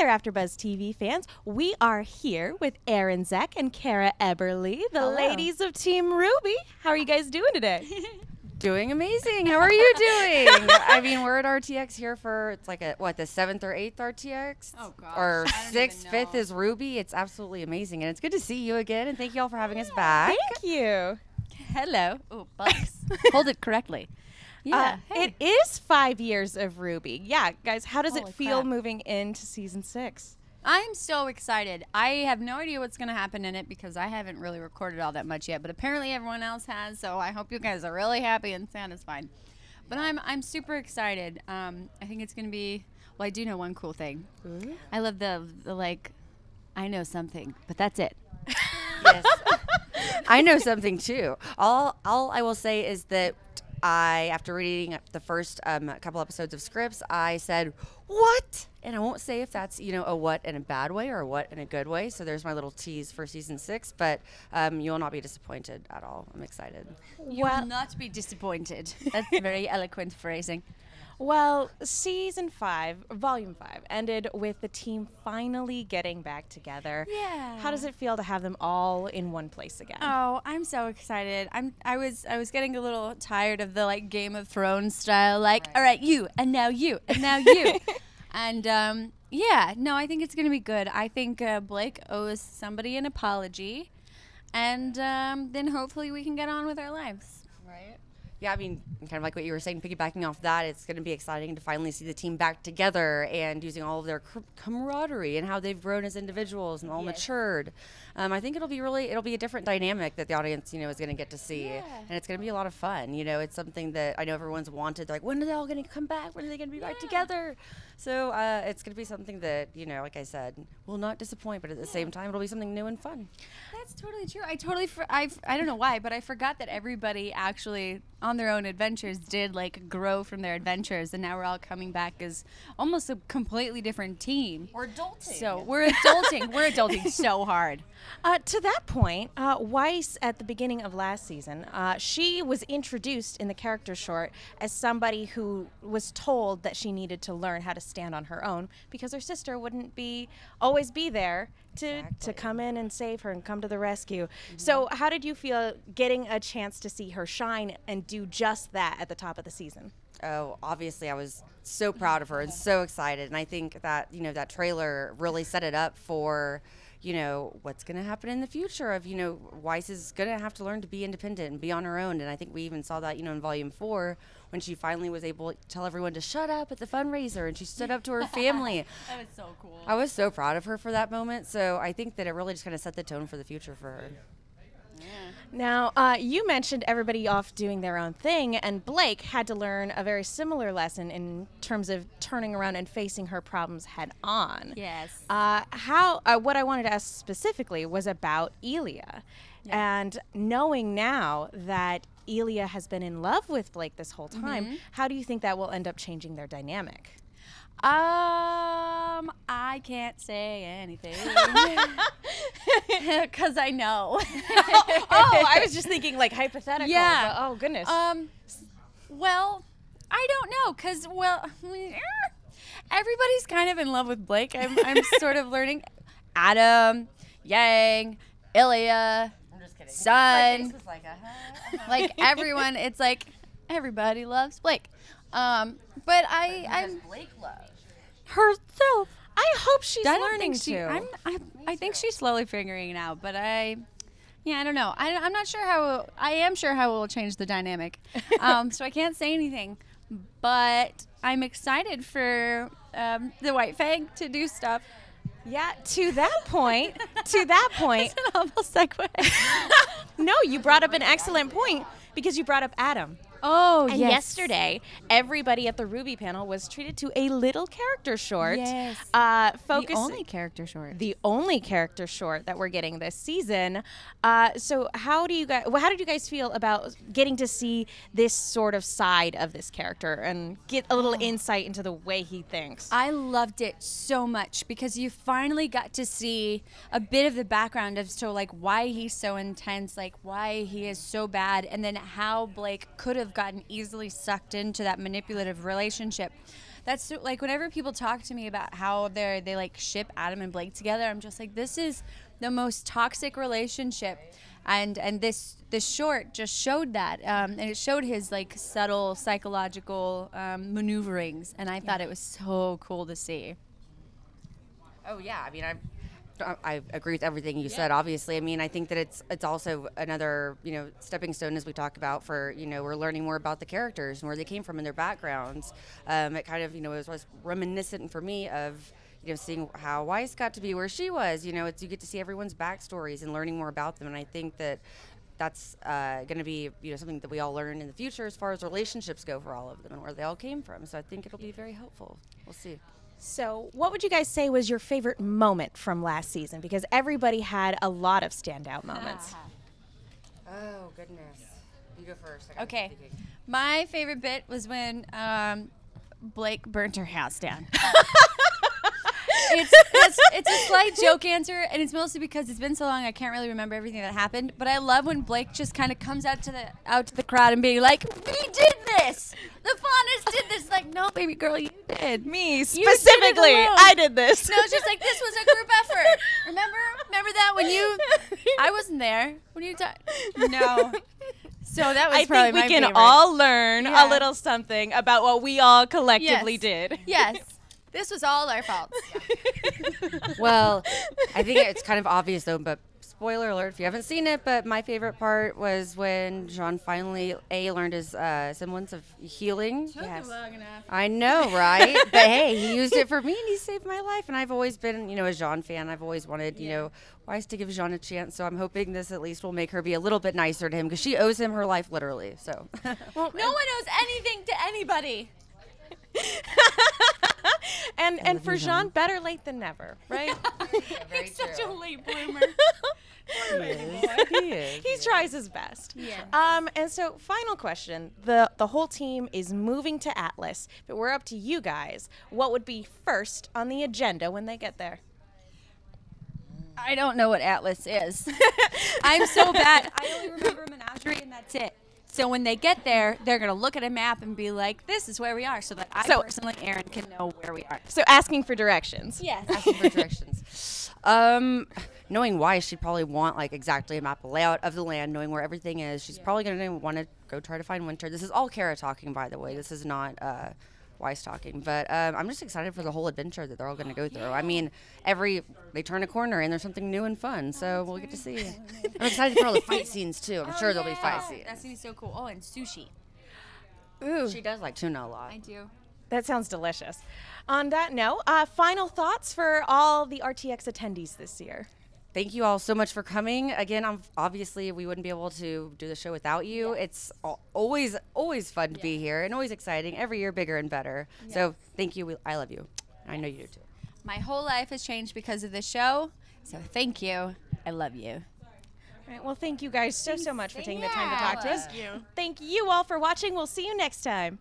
there, AfterBuzz TV fans. We are here with Arryn Zech and Kara Eberle, the ladies of Team RWBY. How are you guys doing today? Doing amazing. How are you doing? I mean, we're at RTX here for, it's like, what, the 7th or 8th RTX? Oh, gosh. Or 6th, 5th is RWBY. It's absolutely amazing. And it's good to see you again. And thank you all for having us back. Thank you. Hello. Oh, bugs. Hold it correctly. Yeah, hey. It is 5 years of RWBY. Yeah, guys, how does it feel moving into season 6? I'm so excited. I have no idea what's going to happen in it because I haven't really recorded all that much yet, but apparently everyone else has, so I hope you guys are really happy and satisfied. But I'm super excited. I think it's going to be, well, I do know one cool thing. Ooh. I love the like, I know something, but that's it. Yes. I know something, too. All I will say is that after reading the first couple episodes of scripts, I said, what? And I won't say if that's, you know, a what in a bad way or a what in a good way. So there's my little tease for season 6, but you will not be disappointed at all. I'm excited. You will not be disappointed. That's very eloquent phrasing. Well, season 5, volume 5, ended with the team finally getting back together. Yeah. How does it feel to have them all in one place again? Oh, I'm so excited. I was getting a little tired of the like Game of Thrones style, like, all right, you, and now you, and now you. And yeah, no, I think it's gonna be good. I think Blake owes somebody an apology, and then hopefully we can get on with our lives. Right. Yeah, I mean, kind of like what you were saying, piggybacking off that, it's going to be exciting to finally see the team back together and using all of their camaraderie and how they've grown as individuals and all matured. I think it'll be a different dynamic that the audience, you know, is going to get to see, and it's going to be a lot of fun. You know, it's something that I know everyone's wanted. They're like, when are they all going to come back? When are they going to be back together? So it's going to be something that, you know, like I said, will not disappoint, but at the same time, it'll be something new and fun. That's totally true. I don't know why, but I forgot that everybody actually on their own adventures did like grow from their adventures, and now we're all coming back as almost a completely different team. We're adulting. So we're adulting. We're adulting so hard. To that point, Weiss at the beginning of last season, she was introduced in the character short as somebody who was told that she needed to learn how to stand on her own because her sister wouldn't always be there to come in and save her and come to the rescue. So how did you feel getting a chance to see her shine and do just that at the top of the season? Oh, obviously I was so proud of her and so excited, and I think that, you know, that trailer really set it up for, you know, what's going to happen in the future of, you know, Weiss is going to have to learn to be independent and be on her own. And I think we even saw that, you know, in volume 4 when she finally was able to tell everyone to shut up at the fundraiser and she stood up to her family. That was so cool. I was so proud of her for that moment. So I think that it really just kind of set the tone for the future for her. Yeah. Now, you mentioned everybody off doing their own thing, and Blake had to learn a very similar lesson in terms of turning around and facing her problems head on. Yes. What I wanted to ask specifically was about Ilia, and knowing now that Ilia has been in love with Blake this whole time, how do you think that will end up changing their dynamic? I can't say anything because I know. Oh, I was just thinking like hypothetical. Yeah. But, oh goodness. Well, I don't know because everybody's kind of in love with Blake. I'm sort of learning. Adam, Yang, Ilia. I'm just kidding. Sun. Like, like everyone. It's like everybody loves Blake. But I'm Blake love herself. I hope she's learning too. I think she's slowly figuring it out, but I don't know. I'm not sure how. I am sure how it will change the dynamic. So I can't say anything, but I'm excited for the White Fang to do stuff. Yeah, to that point. To that point. That's an awful segue. No, you brought up an excellent point because you brought up Adam. Oh, and yesterday, everybody at the RWBY panel was treated to a little character short. Yes. The only character short. The only character short that we're getting this season. So how did you guys feel about getting to see this sort of side of this character and get a little insight into the way he thinks? I loved it so much because you finally got to see a bit of the background of like why he's so intense, like why he is so bad, and then how Blake could have gotten easily sucked into that manipulative relationship. That's like whenever people talk to me about how they like ship Adam and Blake together, I'm just like, this is the most toxic relationship, and this short just showed that, and it showed his like subtle psychological maneuverings, and I thought it was so cool to see. Oh yeah, I mean I agree with everything you said, obviously. I mean, I think that it's also another, you know, stepping stone, as we talk about, for, you know, we're learning more about the characters and where they came from and their backgrounds. It kind of, you know, it was reminiscent for me of, you know, seeing how Weiss got to be where she was. You know, it's, you get to see everyone's backstories and learning more about them, and I think that that's going to be, you know, something that we all learn in the future as far as relationships go for all of them and where they all came from. So I think it'll be very helpful. We'll see. So what would you guys say was your favorite moment from last season? Because everybody had a lot of standout moments. Oh, goodness. You go first. Okay. My favorite bit was when Blake burnt her house down. It's a slight joke answer, and it's mostly because it's been so long I can't really remember everything that happened. But I love when Blake just kind of comes out to the crowd and being like, "We did this. The Faunus did this." Like, no, baby girl, you did. Me specifically, I did this. No, it's just like, this was a group effort. Remember that when you? I wasn't there. When you talk? No. So that was probably my favorite. I think we can all learn a little something about what we all collectively did. Yes. This was all our fault. Well, I think it's kind of obvious, though, but spoiler alert if you haven't seen it, but my favorite part was when Jaune finally, learned his semblance of healing. Took him long enough. I know, right? But hey, he used it for me, and he saved my life. And I've always been, you know, a Jaune fan. I've always wanted, you know, Weiss to give Jaune a chance. So I'm hoping this at least will make her be a little bit nicer to him, because she owes him her life, literally. So, well, no one owes anything to anybody. and for Jaune, better late than never, right? He's such a late bloomer. He tries his best. Yeah. And so, final question: the whole team is moving to Atlas. If it were up to you guys, what would be first on the agenda when they get there? I don't know what Atlas is. I'm so bad. I only remember Menagerie, and that's it. So when they get there, they're going to look at a map and be like, this is where we are, so that I personally, Arryn, can know where we are. So asking for directions. Yes. Asking for directions. Knowing why, she'd probably want, like, exactly a map, a layout of the land, knowing where everything is. She's probably going to want to go try to find Winter. This is all Kara talking, by the way. This is not Weiss talking. But I'm just excited for the whole adventure that they're all going to go through. I mean, they turn a corner and there's something new and fun. So we'll get to see. I'm excited for all the fight scenes too. I'm sure there'll be fight scenes. That's gonna be so cool. Oh, and sushi. Ooh, she does like tuna a lot. I do. That sounds delicious. On that note, final thoughts for all the RTX attendees this year. Thank you all so much for coming. Again, obviously we wouldn't be able to do the show without you. Yes. It's always fun to be here, and always exciting. Every year, bigger and better. Yes. So thank you. I love you. I know you do too. My whole life has changed because of this show. So thank you. I love you. All right. Well, thank you guys so much for taking the time to talk to us. Thank you. Thank you all for watching. We'll see you next time.